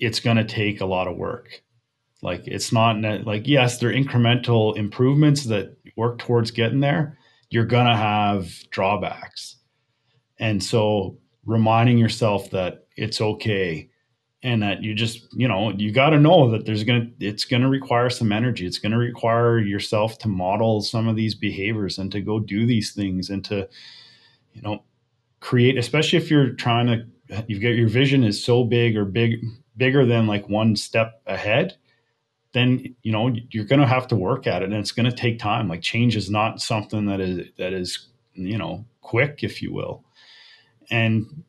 it's going to take a lot of work. Like, it's not like, yes, they're incremental improvements that work towards getting there. You're going to have drawbacks. And so reminding yourself that it's okay, and that you just, you know, you got to know that it's going to require some energy. It's going to require yourself to model some of these behaviors and to go do these things and to, you know, create, especially if you're trying to, you've got your vision is so big or bigger than like one step ahead, then, you know, you're going to have to work at it, and it's going to take time. Like, change is not something that is, you know, quick, if you will. And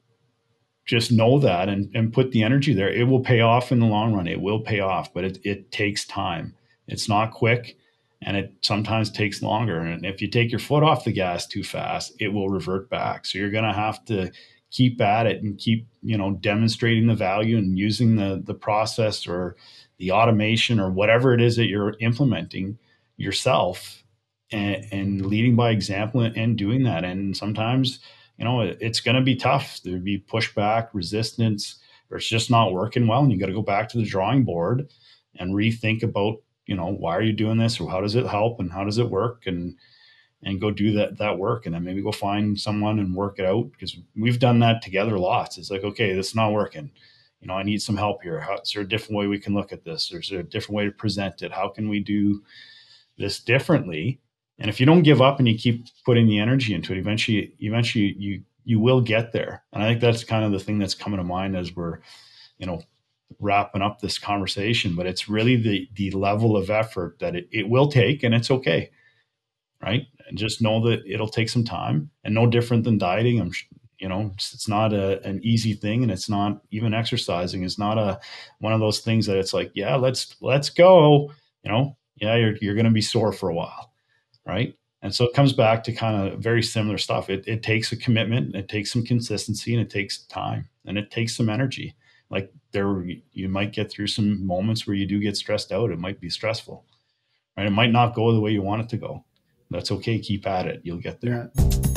just know that and put the energy there. It will pay off in the long run. It will pay off, but it takes time. It's not quick, and it sometimes takes longer. And if you take your foot off the gas too fast, it will revert back. So you're going to have to keep at it and keep, you know, demonstrating the value and using the process or the automation or whatever it is that you're implementing yourself, and leading by example and doing that. And sometimes, you know, it's going to be tough. There'll be pushback, resistance, or it's just not working well. And you got to go back to the drawing board and rethink about, you know, why are you doing this, or how does it help and how does it work, and go do that work. And then maybe go find someone and work it out, because we've done that together lots. It's like, okay, this is not working. You know, I need some help here. Is there a different way we can look at this? Is there a different way to present it? How can we do this differently? And if you don't give up and you keep putting the energy into it, eventually you will get there. And I think that's kind of the thing that's coming to mind as we're, you know, wrapping up this conversation. But it's really the level of effort that it will take, and it's okay, right? And just know that it'll take some time, and no different than dieting. You know, it's not an easy thing, and it's not even exercising. It's not one of those things that it's like, yeah, let's go. You know, yeah, you're going to be sore for a while. Right. And so it comes back to kind of very similar stuff. It takes a commitment, it takes some consistency, and it takes time, and it takes some energy. Like, you might get through some moments where you do get stressed out. It might be stressful, right? It might not go the way you want it to go. That's okay. Keep at it. You'll get there. Yeah.